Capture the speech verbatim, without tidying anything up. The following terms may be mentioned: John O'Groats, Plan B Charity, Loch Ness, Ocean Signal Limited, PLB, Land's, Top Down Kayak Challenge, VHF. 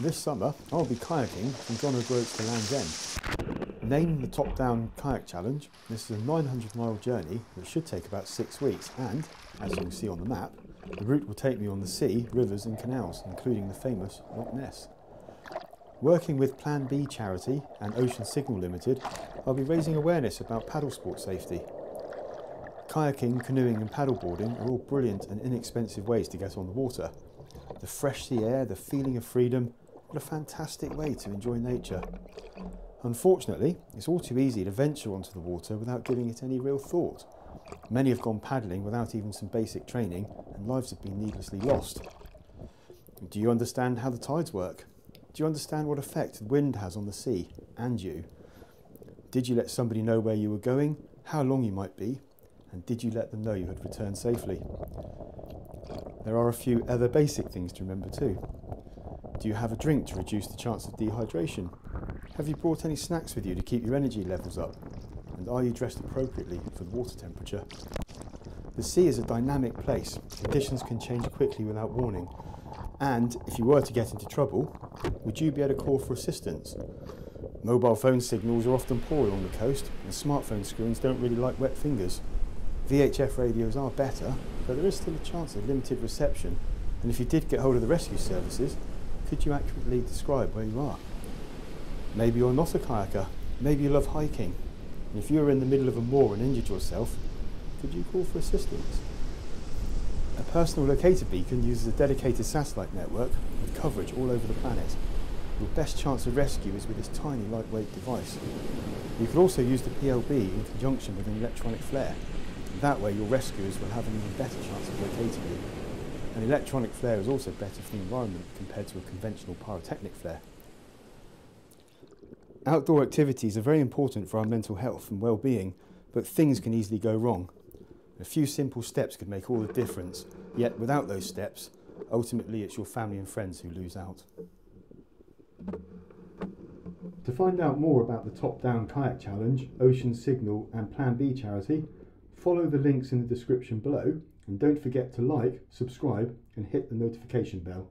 This summer, I'll be kayaking from John O'Groats to Land's End. Named the Top Down Kayak Challenge, this is a nine hundred mile journey that should take about six weeks and, as you can see on the map, the route will take me on the sea, rivers and canals, including the famous Loch Ness. Working with Plan B Charity and Ocean Signal Limited, I'll be raising awareness about paddle sport safety. Kayaking, canoeing and paddleboarding are all brilliant and inexpensive ways to get on the water. The fresh sea air, the feeling of freedom, what a fantastic way to enjoy nature. Unfortunately, it's all too easy to venture onto the water without giving it any real thought. Many have gone paddling without even some basic training, and lives have been needlessly lost. Do you understand how the tides work? Do you understand what effect the wind has on the sea and you? Did you let somebody know where you were going, how long you might be, and did you let them know you had returned safely? There are a few other basic things to remember too. Do you have a drink to reduce the chance of dehydration? Have you brought any snacks with you to keep your energy levels up? And are you dressed appropriately for the water temperature? The sea is a dynamic place. Conditions can change quickly without warning. And if you were to get into trouble, would you be able to call for assistance? Mobile phone signals are often poor along the coast, and smartphone screens don't really like wet fingers. V H F radios are better, but there is still a chance of limited reception. And if you did get hold of the rescue services, could you accurately describe where you are? Maybe you're not a kayaker, maybe you love hiking, and if you were in the middle of a moor and injured yourself, could you call for assistance? A personal locator beacon uses a dedicated satellite network with coverage all over the planet. Your best chance of rescue is with this tiny lightweight device. You could also use the P L B in conjunction with an electronic flare. That way your rescuers will have an even better chance of locating you. An electronic flare is also better for the environment compared to a conventional pyrotechnic flare. Outdoor activities are very important for our mental health and well-being, but things can easily go wrong. A few simple steps could make all the difference, yet without those steps, ultimately it's your family and friends who lose out. To find out more about the Top Down Kayak Challenge, Ocean Signal and Plan B Charity, follow the links in the description below. And don't forget to like, subscribe, and hit the notification bell.